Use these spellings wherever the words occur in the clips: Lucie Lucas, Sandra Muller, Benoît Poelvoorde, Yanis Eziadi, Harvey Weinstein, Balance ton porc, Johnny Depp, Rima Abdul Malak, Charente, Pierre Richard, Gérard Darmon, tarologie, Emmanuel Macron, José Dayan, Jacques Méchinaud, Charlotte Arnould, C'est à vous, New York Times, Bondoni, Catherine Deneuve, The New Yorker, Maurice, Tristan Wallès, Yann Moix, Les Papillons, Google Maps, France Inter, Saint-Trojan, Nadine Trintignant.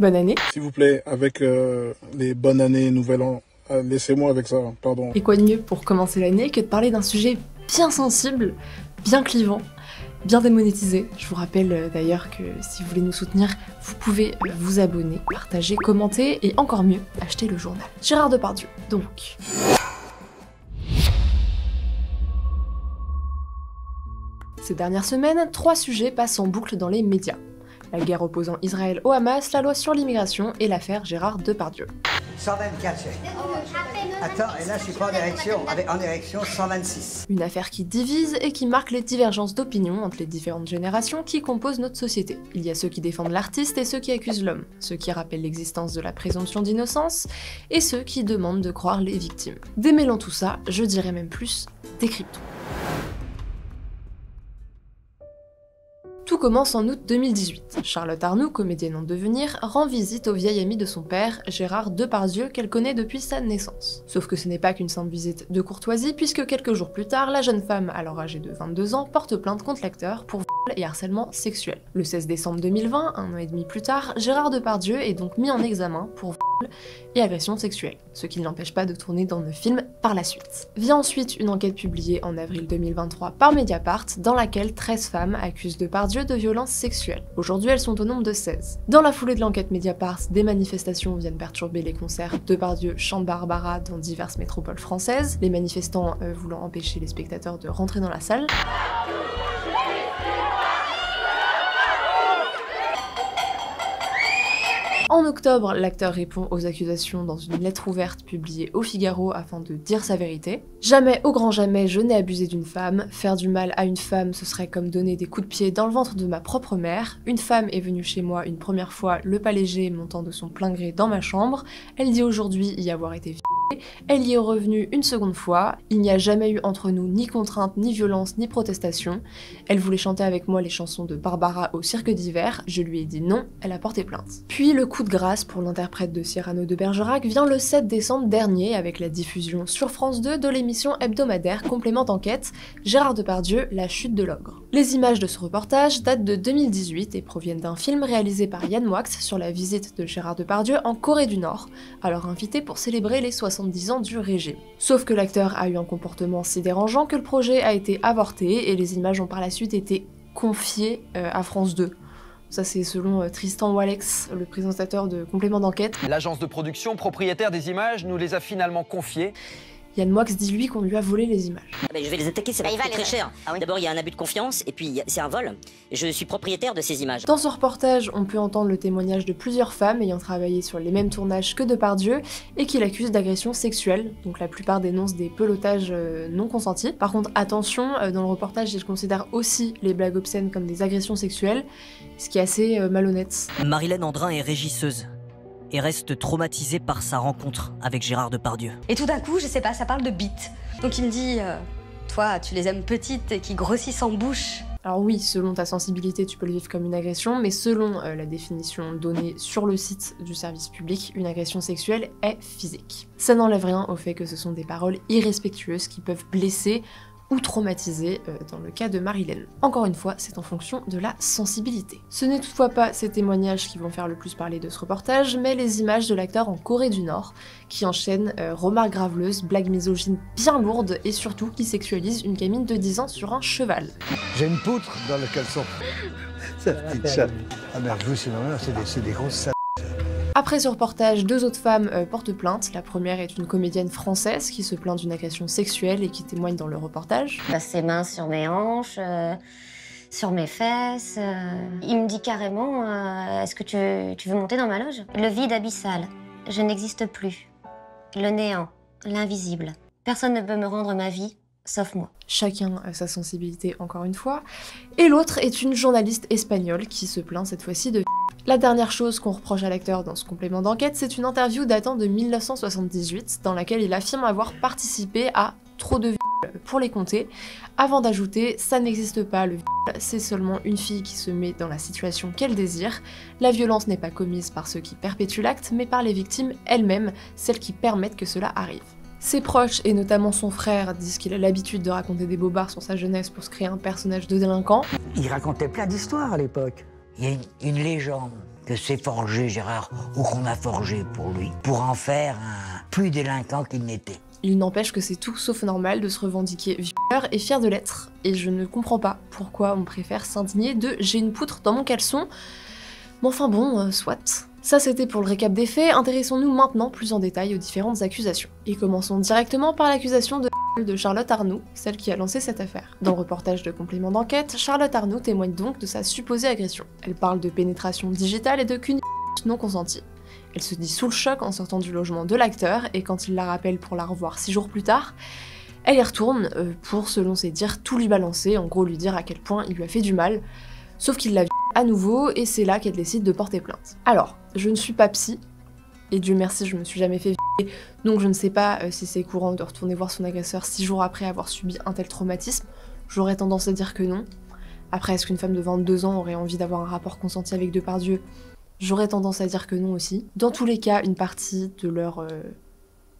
Bonne année. S'il vous plaît, avec les bonnes années, nouvel an, laissez-moi avec ça, pardon. Et quoi de mieux pour commencer l'année que de parler d'un sujet bien sensible, bien clivant, bien démonétisé. Je vous rappelle d'ailleurs que si vous voulez nous soutenir, vous pouvez vous abonner, partager, commenter et encore mieux, acheter le journal. Gérard Depardieu, donc. Ces dernières semaines, trois sujets passent en boucle dans les médias. La guerre opposant Israël au Hamas, la loi sur l'immigration et l'affaire Gérard Depardieu. 124, chef. Attends, et là je suis pas en érection, en érection 126. Une affaire qui divise et qui marque les divergences d'opinion entre les différentes générations qui composent notre société. Il y a ceux qui défendent l'artiste et ceux qui accusent l'homme, ceux qui rappellent l'existence de la présomption d'innocence et ceux qui demandent de croire les victimes. Démêlant tout ça, je dirais même plus, décryptons. Tout commence en août 2018. Charlotte Arnould, comédienne en devenir, rend visite au vieil ami de son père, Gérard Depardieu, qu'elle connaît depuis sa naissance. Sauf que ce n'est pas qu'une simple visite de courtoisie, puisque quelques jours plus tard, la jeune femme, alors âgée de 22 ans, porte plainte contre l'acteur pour viol et harcèlement sexuel. Le 16 décembre 2020, un an et demi plus tard, Gérard Depardieu est donc mis en examen pour viol et agression sexuelle, ce qui ne l'empêche pas de tourner dans le film par la suite. Vient ensuite une enquête publiée en avril 2023 par Mediapart, dans laquelle 13 femmes accusent Depardieu de violences sexuelles. Aujourd'hui, elles sont au nombre de 16. Dans la foulée de l'enquête Mediapart, des manifestations viennent perturber les concerts Depardieu chante Barbara dans diverses métropoles françaises, les manifestants voulant empêcher les spectateurs de rentrer dans la salle. En octobre, l'acteur répond aux accusations dans une lettre ouverte publiée au Figaro afin de dire sa vérité. « Jamais, au grand jamais, je n'ai abusé d'une femme. Faire du mal à une femme, ce serait comme donner des coups de pied dans le ventre de ma propre mère. Une femme est venue chez moi une première fois, le pas léger, montant de son plein gré dans ma chambre. Elle dit aujourd'hui y avoir été violée. Elle y est revenue une seconde fois. Il n'y a jamais eu entre nous ni contrainte, ni violence, ni protestation. Elle voulait chanter avec moi les chansons de Barbara au cirque d'hiver. Je lui ai dit non, elle a porté plainte. » Puis le coup de grâce pour l'interprète de Cyrano de Bergerac vient le 7 décembre dernier avec la diffusion sur France 2 de l'émission hebdomadaire Complément d'enquête Gérard Depardieu, la chute de l'ogre. Les images de ce reportage datent de 2018 et proviennent d'un film réalisé par Yann Moix sur la visite de Gérard Depardieu en Corée du Nord, alors invité pour célébrer les 70 ans du régime. Sauf que l'acteur a eu un comportement si dérangeant que le projet a été avorté et les images ont par la suite été confiées à France 2. Ça, c'est selon Tristan Wallès, le présentateur de Complément d'enquête. L'agence de production, propriétaire des images, nous les a finalement confiées. Yann Moix dit lui qu'on lui a volé les images. Ah bah, je vais les attaquer, ça va coûter très cher. Ah oui. D'abord, il y a un abus de confiance et puis c'est un vol. Je suis propriétaire de ces images. Dans ce reportage, on peut entendre le témoignage de plusieurs femmes ayant travaillé sur les mêmes tournages que Depardieu et qui l'accusent d'agression sexuelle. Donc la plupart dénoncent des pelotages non consentis. Par contre, attention, dans le reportage, ils considèrent aussi les blagues obscènes comme des agressions sexuelles, ce qui est assez malhonnête. Marilène Andrin est régisseuse et reste traumatisée par sa rencontre avec Gérard Depardieu. Et tout d'un coup, je sais pas, ça parle de bites. Donc il me dit, toi, tu les aimes petites et qui grossissent en bouche. Alors oui, selon ta sensibilité, tu peux le vivre comme une agression, mais selon la définition donnée sur le site du service public, une agression sexuelle est physique. Ça n'enlève rien au fait que ce sont des paroles irrespectueuses qui peuvent blesser ou traumatisé dans le cas de Marilène. Encore une fois, c'est en fonction de la sensibilité. Ce n'est toutefois pas ces témoignages qui vont faire le plus parler de ce reportage, mais les images de l'acteur en Corée du Nord, qui enchaîne remarques graveleuses, blagues misogynes bien lourdes, et surtout qui sexualise une gamine de 10 ans sur un cheval. J'ai une poutre dans le caleçon. Sa petite chatte. Ah merde, vous, c'est des grosses salles. Après ce reportage, deux autres femmes portent plainte. La première est une comédienne française qui se plaint d'une agression sexuelle et qui témoigne dans le reportage. Il passe ses mains sur mes hanches, sur mes fesses. Il me dit carrément « Est-ce que tu veux monter dans ma loge ?» Le vide abyssal. Je n'existe plus. Le néant. L'invisible. Personne ne peut me rendre ma vie. Sauf moi. Chacun a sa sensibilité, encore une fois. Et l'autre est une journaliste espagnole qui se plaint cette fois-ci de... La dernière chose qu'on reproche à l'acteur dans ce complément d'enquête, c'est une interview datant de 1978, dans laquelle il affirme avoir participé à trop de pour les compter, avant d'ajouter « ça n'existe pas, le c'est seulement une fille qui se met dans la situation qu'elle désire. La violence n'est pas commise par ceux qui perpétuent l'acte, mais par les victimes elles-mêmes, celles qui permettent que cela arrive. » Ses proches, et notamment son frère, disent qu'il a l'habitude de raconter des bobards sur sa jeunesse pour se créer un personnage de délinquant. Il racontait plein d'histoires à l'époque. Il y a une légende que s'est forgé Gérard, ou qu'on a forgé pour lui, pour en faire un plus délinquant qu'il n'était. Il n'empêche que c'est tout sauf normal de se revendiquer violeur et fier de l'être. Et je ne comprends pas pourquoi on préfère s'indigner de « j'ai une poutre dans mon caleçon ». Mais enfin bon, soit. Ça c'était pour le récap des faits, intéressons-nous maintenant plus en détail aux différentes accusations. Et commençons directement par l'accusation de Charlotte Arnould, celle qui a lancé cette affaire. Dans le reportage de Complément d'enquête, Charlotte Arnould témoigne donc de sa supposée agression. Elle parle de pénétration digitale et de cunilingue non consentie. Elle se dit sous le choc en sortant du logement de l'acteur, et quand il la rappelle pour la revoir 6 jours plus tard, elle y retourne pour, selon ses dires, tout lui balancer, en gros lui dire à quel point il lui a fait du mal, sauf qu'il l'a vu à nouveau, et c'est là qu'elle décide de porter plainte. Alors, je ne suis pas psy, et Dieu merci je me suis jamais fait violer, donc je ne sais pas si c'est courant de retourner voir son agresseur 6 jours après avoir subi un tel traumatisme, j'aurais tendance à dire que non. Après, est-ce qu'une femme de 22 ans aurait envie d'avoir un rapport consenti avec Depardieu? J'aurais tendance à dire que non aussi. Dans tous les cas, une partie de leur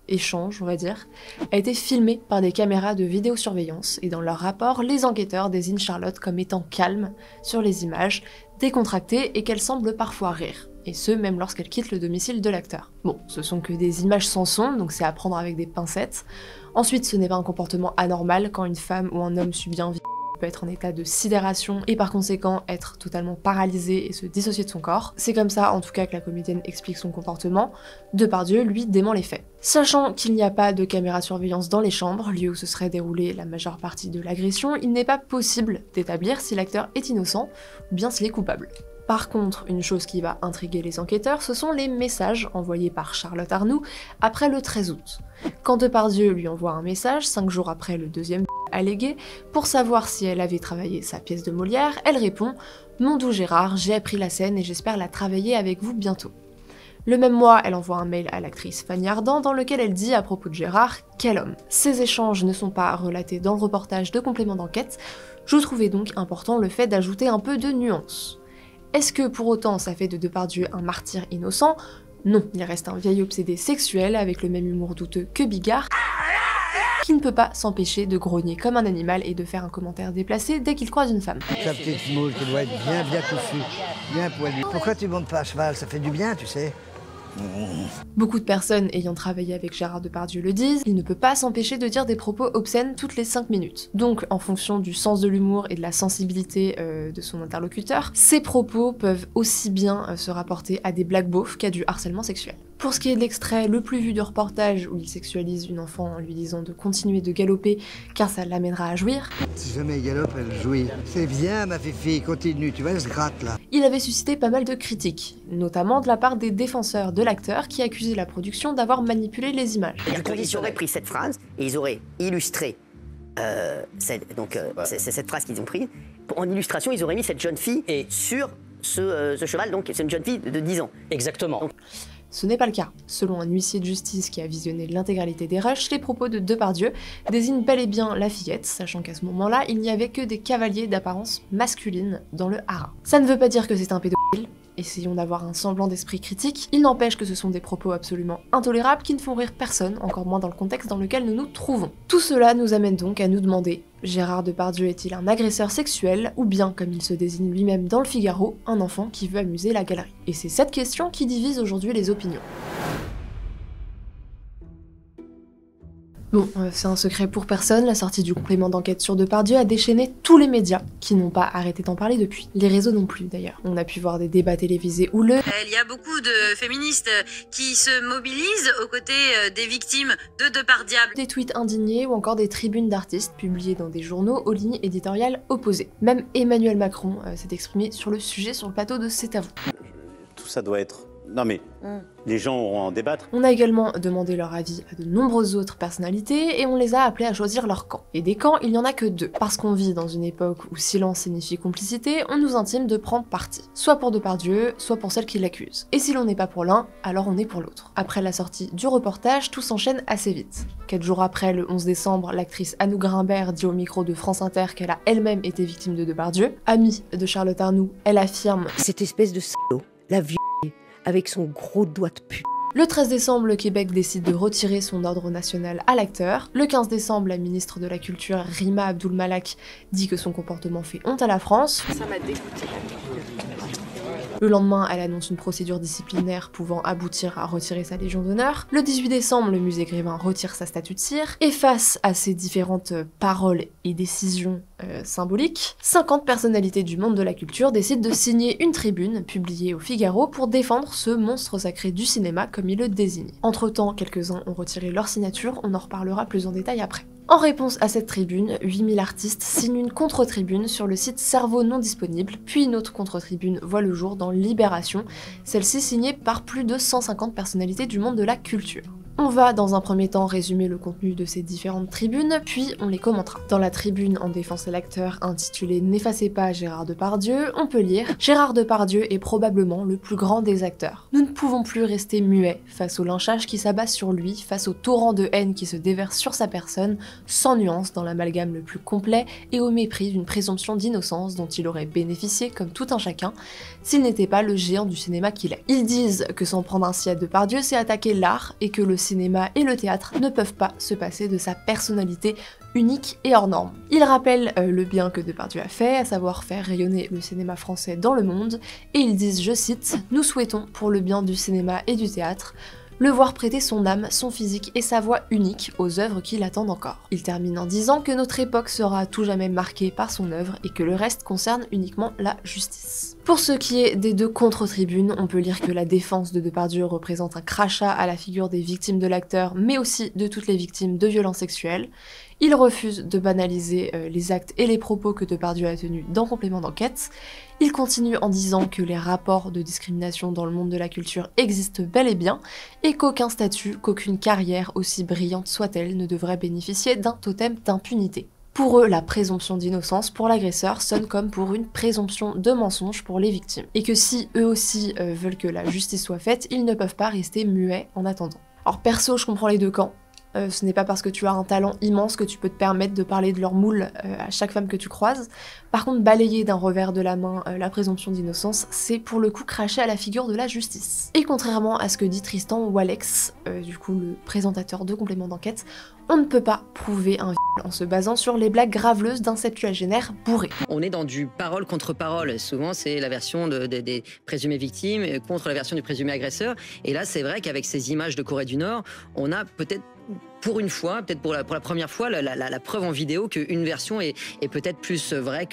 échange, on va dire, a été filmée par des caméras de vidéosurveillance, et dans leur rapport, les enquêteurs désignent Charlotte comme étant calme sur les images, décontractée et qu'elle semble parfois rire, et ce même lorsqu'elle quitte le domicile de l'acteur. Bon, ce sont que des images sans son, donc c'est à prendre avec des pincettes. Ensuite, ce n'est pas un comportement anormal quand une femme ou un homme subit un viol, peut être en état de sidération et par conséquent être totalement paralysé et se dissocier de son corps. C'est comme ça en tout cas que la comédienne explique son comportement. Depardieu, lui, dément les faits. Sachant qu'il n'y a pas de caméra surveillance dans les chambres, lieu où se serait déroulée la majeure partie de l'agression, il n'est pas possible d'établir si l'acteur est innocent ou bien s'il est coupable. Par contre, une chose qui va intriguer les enquêteurs, ce sont les messages envoyés par Charlotte Arnould après le 13 août. Quand Depardieu lui envoie un message, 5 jours après le deuxième allégué, pour savoir si elle avait travaillé sa pièce de Molière, elle répond « Mon doux Gérard, j'ai appris la scène et j'espère la travailler avec vous bientôt ». Le même mois, elle envoie un mail à l'actrice Fanny Ardant dans lequel elle dit à propos de Gérard « Quel homme ». Ces échanges ne sont pas relatés dans le reportage de Complément d'enquête, je trouvais donc important le fait d'ajouter un peu de nuance. Est-ce que pour autant ça fait de Depardieu un martyr innocent? Non, il reste un vieil obsédé sexuel avec le même humour douteux que Bigard, qui ne peut pas s'empêcher de grogner comme un animal et de faire un commentaire déplacé dès qu'il croise une femme. Sa petite moule qui doit être bien touffue, bien poilue. Pourquoi tu montes pas à cheval? Ça fait du bien, tu sais. Beaucoup de personnes ayant travaillé avec Gérard Depardieu le disent, il ne peut pas s'empêcher de dire des propos obscènes toutes les 5 minutes. Donc, en fonction du sens de l'humour et de la sensibilité de son interlocuteur, ses propos peuvent aussi bien se rapporter à des blagues beaufs qu'à du harcèlement sexuel. Pour ce qui est de l'extrait le plus vu du reportage où il sexualise une enfant en lui disant de continuer de galoper car ça l'amènera à jouir. Si jamais elle galope, elle jouit. C'est bien ma fifi, continue, tu vois, elle se gratte là. Il avait suscité pas mal de critiques, notamment de la part des défenseurs de l'acteur qui accusaient la production d'avoir manipulé les images. Ils auraient pris cette phrase et ils auraient illustré cette phrase qu'ils ont prise. En illustration, ils auraient mis cette jeune fille et sur ce cheval, donc c'est une jeune fille de 10 ans. Exactement. Donc, ce n'est pas le cas. Selon un huissier de justice qui a visionné l'intégralité des rushs, les propos de Depardieu désignent bel et bien la fillette, sachant qu'à ce moment-là, il n'y avait que des cavaliers d'apparence masculine dans le haras. Ça ne veut pas dire que c'est un pédophile, essayons d'avoir un semblant d'esprit critique, il n'empêche que ce sont des propos absolument intolérables qui ne font rire personne, encore moins dans le contexte dans lequel nous nous trouvons. Tout cela nous amène donc à nous demander, Gérard Depardieu est-il un agresseur sexuel, ou bien, comme il se désigne lui-même dans le Figaro, un enfant qui veut amuser la galerie? Et c'est cette question qui divise aujourd'hui les opinions. Bon, c'est un secret pour personne, la sortie du Complément d'enquête sur Depardieu a déchaîné tous les médias, qui n'ont pas arrêté d'en parler depuis. Les réseaux non plus, d'ailleurs. On a pu voir des débats télévisés houleux. Il y a beaucoup de féministes qui se mobilisent aux côtés des victimes de Depardieu. Des tweets indignés ou encore des tribunes d'artistes publiées dans des journaux aux lignes éditoriales opposées. Même Emmanuel Macron s'est exprimé sur le sujet sur le plateau de C'est à vous. Tout ça doit être... Non mais, les gens auront à en débattre. On a également demandé leur avis à de nombreuses autres personnalités et on les a appelés à choisir leur camp. Et des camps, il n'y en a que 2. Parce qu'on vit dans une époque où silence signifie complicité, on nous intime de prendre parti. Soit pour Depardieu, soit pour celle qui l'accuse. Et si l'on n'est pas pour l'un, alors on est pour l'autre. Après la sortie du reportage, tout s'enchaîne assez vite. 4 jours après, le 11 décembre, l'actrice Anouk Grinberg dit au micro de France Inter qu'elle a elle-même été victime de Depardieu. Amie de Charlotte Arnould, elle affirme « Cette espèce de salaud, la vie avec son gros doigt de pu. » Le 13 décembre, le Québec décide de retirer son ordre national à l'acteur. Le 15 décembre, la ministre de la Culture, Rima Abdul Malak, dit que son comportement fait honte à la France. Ça m'a dégoûté. Le lendemain, elle annonce une procédure disciplinaire pouvant aboutir à retirer sa Légion d'honneur. Le 18 décembre, le musée Grévin retire sa statue de cire. Et face à ces différentes paroles et décisions symboliques, 50 personnalités du monde de la culture décident de signer une tribune publiée au Figaro pour défendre ce monstre sacré du cinéma comme il le désigne. Entre-temps, quelques-uns ont retiré leur signature, on en reparlera plus en détail après. En réponse à cette tribune, 8000 artistes signent une contre-tribune sur le site Cerveau non disponible, puis une autre contre-tribune voit le jour dans Libération, celle-ci signée par plus de 150 personnalités du monde de la culture. On va dans un premier temps résumer le contenu de ces différentes tribunes, puis on les commentera. Dans la tribune en défense de l'acteur intitulée « N'effacez pas Gérard Depardieu », on peut lire « Gérard Depardieu est probablement le plus grand des acteurs. Nous ne pouvons plus rester muets face au lynchage qui s'abat sur lui, face au torrent de haine qui se déverse sur sa personne, sans nuance dans l'amalgame le plus complet et au mépris d'une présomption d'innocence dont il aurait bénéficié comme tout un chacun s'il n'était pas le géant du cinéma qu'il est. Ils disent que s'en prendre ainsi à Depardieu, c'est attaquer l'art et que le cinéma et le théâtre ne peuvent pas se passer de sa personnalité unique et hors norme. Il rappelle le bien que Depardieu a fait, à savoir faire rayonner le cinéma français dans le monde, et ils disent, je cite, « Nous souhaitons, pour le bien du cinéma et du théâtre, le voir prêter son âme, son physique et sa voix unique aux œuvres qui l'attendent encore. » Il termine en disant que notre époque sera à tout jamais marquée par son œuvre et que le reste concerne uniquement la justice. Pour ce qui est des deux contre-tribunes, on peut lire que la défense de Depardieu représente un crachat à la figure des victimes de l'acteur, mais aussi de toutes les victimes de violences sexuelles. Il refuse de banaliser les actes et les propos que Depardieu a tenus dans Complément d'enquête. Il continue en disant que les rapports de discrimination dans le monde de la culture existent bel et bien, et qu'aucun statut, qu'aucune carrière, aussi brillante soit-elle, ne devrait bénéficier d'un totem d'impunité. Pour eux, la présomption d'innocence pour l'agresseur sonne comme pour une présomption de mensonge pour les victimes, et que si eux aussi veulent que la justice soit faite, ils ne peuvent pas rester muets en attendant. Alors perso, je comprends les deux camps. Ce n'est pas parce que tu as un talent immense que tu peux te permettre de parler de leur moule à chaque femme que tu croises. Par contre, balayer d'un revers de la main la présomption d'innocence, c'est pour le coup cracher à la figure de la justice. Et contrairement à ce que dit Tristan Wallès, du coup le présentateur de Complément d'enquête, on ne peut pas prouver un viol en se basant sur les blagues graveleuses d'un septuagénaire bourré. On est dans du parole contre parole. Souvent, c'est la version des présumées victimes contre la version du présumé agresseur. Et là, c'est vrai qu'avec ces images de Corée du Nord, on a peut-être pour une fois, peut-être pour la première fois, la preuve en vidéo qu'une version est peut-être plus vraie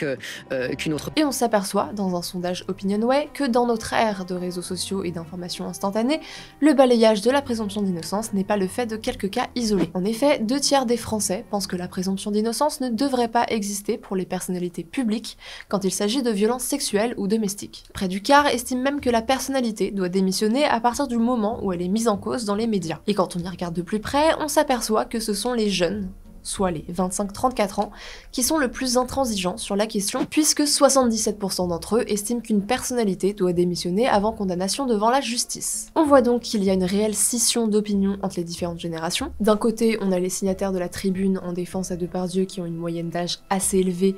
qu'une autre. Et on s'aperçoit, dans un sondage OpinionWay, que dans notre ère de réseaux sociaux et d'informations instantanées, le balayage de la présomption d'innocence n'est pas le fait de quelques cas isolés. En effet, 2/3 des Français pensent que la présomption d'innocence ne devrait pas exister pour les personnalités publiques quand il s'agit de violences sexuelles ou domestiques. Près du quart estiment même que la personnalité doit démissionner à partir du moment où elle est mise en cause dans les médias. Et quand on y regarde de plus près, on s'aperçoit que ce sont les jeunes, soit les 25-34 ans, qui sont le plus intransigeants sur la question, puisque 77% d'entre eux estiment qu'une personnalité doit démissionner avant condamnation devant la justice. On voit donc qu'il y a une réelle scission d'opinion entre les différentes générations. D'un côté, on a les signataires de la tribune en défense à Depardieu qui ont une moyenne d'âge assez élevée,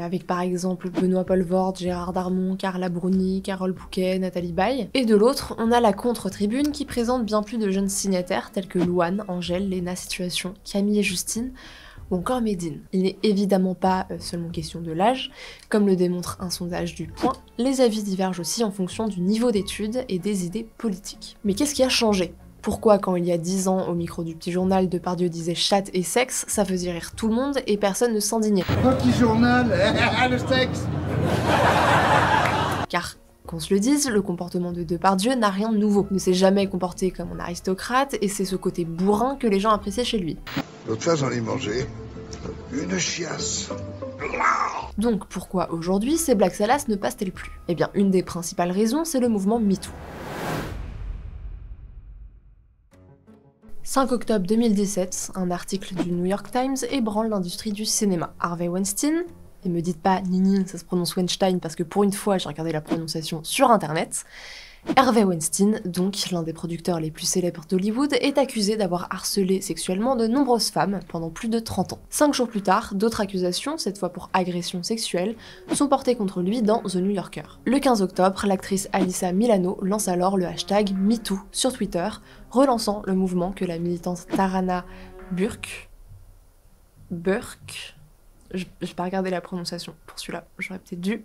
avec par exemple Benoît Poelvoorde, Gérard Darmon, Carla Bruni, Carole Bouquet, Nathalie Baye. Et de l'autre, on a la contre-tribune qui présente bien plus de jeunes signataires tels que Louane, Angèle, Léna Situation, Camille et Justine ou encore Médine. Il n'est évidemment pas seulement question de l'âge, comme le démontre un sondage du Point, les avis divergent aussi en fonction du niveau d'études et des idées politiques. Mais qu'est-ce qui a changé ? Pourquoi, quand il y a 10 ans, au micro du Petit Journal, Depardieu disait chatte et sexe, ça faisait rire tout le monde et personne ne s'indignait. Petit Journal, le sexe. Car, qu'on se le dise, le comportement de Depardieu n'a rien de nouveau. Il ne s'est jamais comporté comme un aristocrate et c'est ce côté bourrin que les gens appréciaient chez lui. L'autre fois, j'en ai mangé une chiasse. Donc pourquoi aujourd'hui ces blagues salaces ne passent-elles plus? Eh bien, une des principales raisons, c'est le mouvement MeToo. 5 octobre 2017, un article du New York Times ébranle l'industrie du cinéma. Harvey Weinstein, et me dites pas Nini, ça se prononce Weinstein parce que pour une fois j'ai regardé la prononciation sur internet. Harvey Weinstein, donc l'un des producteurs les plus célèbres d'Hollywood, est accusé d'avoir harcelé sexuellement de nombreuses femmes pendant plus de 30 ans. 5 jours plus tard, d'autres accusations, cette fois pour agression sexuelle, sont portées contre lui dans The New Yorker. Le 15 octobre, l'actrice Alyssa Milano lance alors le hashtag MeToo sur Twitter, relançant le mouvement que la militante Tarana Burke j'ai pas regardé la prononciation pour celui-là, j'aurais peut-être dû,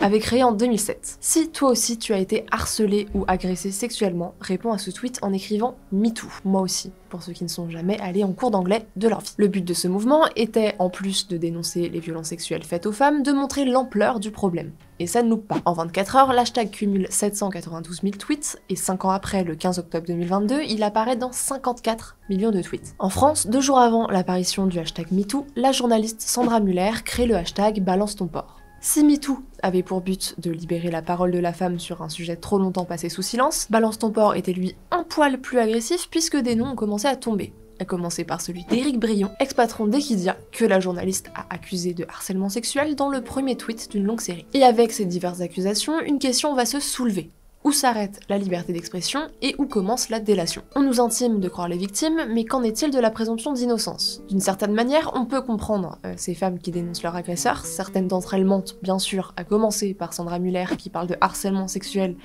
avait créé en 2007. Si toi aussi tu as été harcelé ou agressé sexuellement, réponds à ce tweet en écrivant MeToo. Moi aussi, pour ceux qui ne sont jamais allés en cours d'anglais de leur vie. Le but de ce mouvement était, en plus de dénoncer les violences sexuelles faites aux femmes, de montrer l'ampleur du problème. Et ça ne loupe pas. En 24 heures, l'hashtag cumule 792 000 tweets, et 5 ans après, le 15 octobre 2022, il apparaît dans 54 millions de tweets. En France, 2 jours avant l'apparition du hashtag MeToo, la journaliste Sandra Muller crée le hashtag Balance ton porc. Si MeToo avait pour but de libérer la parole de la femme sur un sujet trop longtemps passé sous silence, Balance ton porc était lui un poil plus agressif puisque des noms ont commencé à tomber. À commencer par celui d'Éric Brion, ex-patron d'Equidia, que la journaliste a accusé de harcèlement sexuel dans le premier tweet d'une longue série. Et avec ces diverses accusations, une question va se soulever. Où s'arrête la liberté d'expression et où commence la délation? On nous intime de croire les victimes, mais qu'en est-il de la présomption d'innocence? D'une certaine manière, on peut comprendre ces femmes qui dénoncent leurs agresseurs, certaines d'entre elles mentent bien sûr, à commencer par Sandra Muller qui parle de harcèlement sexuel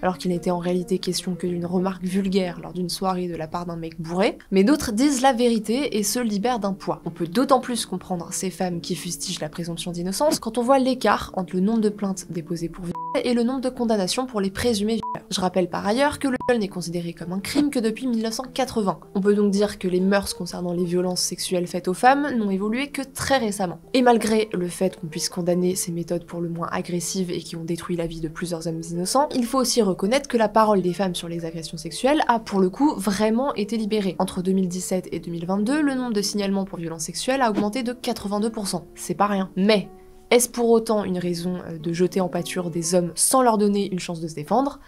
alors qu'il n'était en réalité question que d'une remarque vulgaire lors d'une soirée de la part d'un mec bourré, mais d'autres disent la vérité et se libèrent d'un poids. On peut d'autant plus comprendre ces femmes qui fustigent la présomption d'innocence quand on voit l'écart entre le nombre de plaintes déposées pour viol et le nombre de condamnations pour les présumés violeurs. Je rappelle par ailleurs que le viol n'est considéré comme un crime que depuis 1980. On peut donc dire que les mœurs concernant les violences sexuelles faites aux femmes n'ont évolué que très récemment. Et malgré le fait qu'on puisse condamner ces méthodes pour le moins agressives et qui ont détruit la vie de plusieurs hommes innocents, il faut aussi reconnaître que la parole des femmes sur les agressions sexuelles a pour le coup vraiment été libérée. Entre 2017 et 2022, le nombre de signalements pour violences sexuelles a augmenté de 82%. C'est pas rien. Mais est-ce pour autant une raison de jeter en pâture des hommes sans leur donner une chance de se défendre?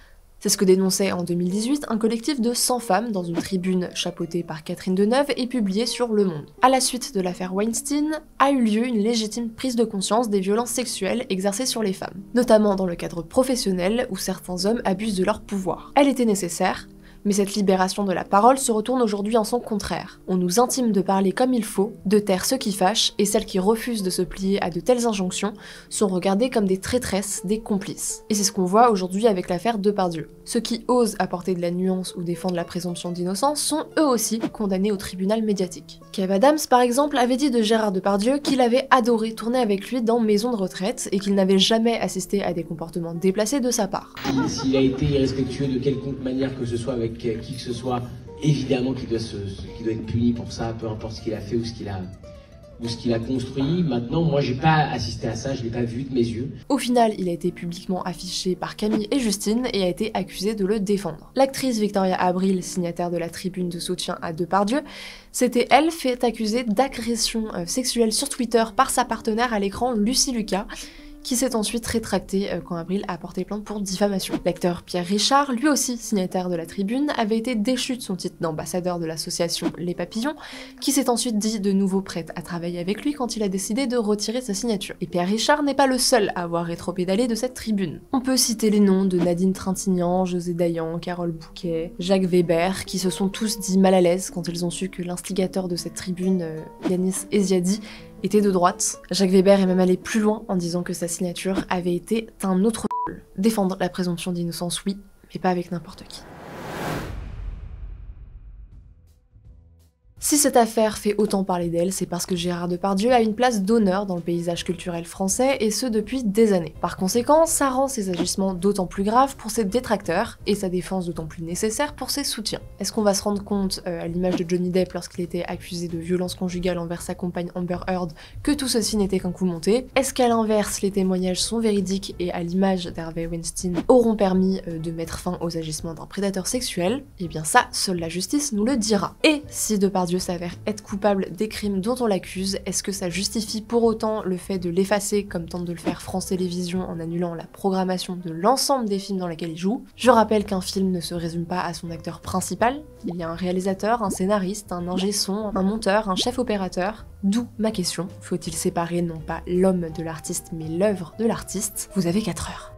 C'est ce que dénonçait en 2018 un collectif de 100 femmes dans une tribune chapeautée par Catherine Deneuve et publiée sur Le Monde. À la suite de l'affaire Weinstein, a eu lieu une légitime prise de conscience des violences sexuelles exercées sur les femmes, notamment dans le cadre professionnel où certains hommes abusent de leur pouvoir. Elle était nécessaire, mais cette libération de la parole se retourne aujourd'hui en son contraire. On nous intime de parler comme il faut, de taire ceux qui fâchent, et celles qui refusent de se plier à de telles injonctions sont regardées comme des traîtresses, des complices. Et c'est ce qu'on voit aujourd'hui avec l'affaire Depardieu. Ceux qui osent apporter de la nuance ou défendre la présomption d'innocence sont eux aussi condamnés au tribunal médiatique. Kev Adams, par exemple, avait dit de Gérard Depardieu qu'il avait adoré tourner avec lui dans Maison de retraite et qu'il n'avait jamais assisté à des comportements déplacés de sa part. S'il a été irrespectueux de quelconque manière que ce soit avec qui que ce soit, évidemment qu'il doit être puni pour ça, peu importe ce qu'il a fait ou ce qu'il a construit. Maintenant, moi, j'ai pas assisté à ça, je l'ai pas vu de mes yeux. Au final, il a été publiquement affiché par Camille et Justine et a été accusé de le défendre. L'actrice Victoria Abril, signataire de la tribune de soutien à Depardieu, s'était elle fait accuser d'agression sexuelle sur Twitter par sa partenaire à l'écran, Lucie Lucas, qui s'est ensuite rétracté quand Abril a porté plainte pour diffamation. L'acteur Pierre Richard, lui aussi signataire de la tribune, avait été déchu de son titre d'ambassadeur de l'association Les Papillons, qui s'est ensuite dit de nouveau prête à travailler avec lui quand il a décidé de retirer sa signature. Et Pierre Richard n'est pas le seul à avoir rétropédalé de cette tribune. On peut citer les noms de Nadine Trintignant, José Dayan, Carole Bouquet, Jacques Weber, qui se sont tous dit mal à l'aise quand ils ont su que l'instigateur de cette tribune, Yanis Eziadi, était de droite. Jacques Weber est même allé plus loin en disant que sa signature avait été un autre rôle. Défendre la présomption d'innocence, oui, mais pas avec n'importe qui. Si cette affaire fait autant parler d'elle, c'est parce que Gérard Depardieu a une place d'honneur dans le paysage culturel français, et ce depuis des années. Par conséquent, ça rend ses agissements d'autant plus graves pour ses détracteurs, et sa défense d'autant plus nécessaire pour ses soutiens. Est-ce qu'on va se rendre compte, à l'image de Johnny Depp lorsqu'il était accusé de violence conjugale envers sa compagne Amber Heard, que tout ceci n'était qu'un coup monté? Est-ce qu'à l'inverse, les témoignages sont véridiques et, à l'image d'Harvey Weinstein, auront permis de mettre fin aux agissements d'un prédateur sexuel? Eh bien ça, seule la justice nous le dira. Et si Depardieu s'avère être coupable des crimes dont on l'accuse, est-ce que ça justifie pour autant le fait de l'effacer comme tente de le faire France Télévisions en annulant la programmation de l'ensemble des films dans lesquels il joue? Je rappelle qu'un film ne se résume pas à son acteur principal, il y a un réalisateur, un scénariste, un ingé son, un monteur, un chef opérateur. D'où ma question, faut-il séparer non pas l'homme de l'artiste mais l'œuvre de l'artiste? Vous avez 4 heures.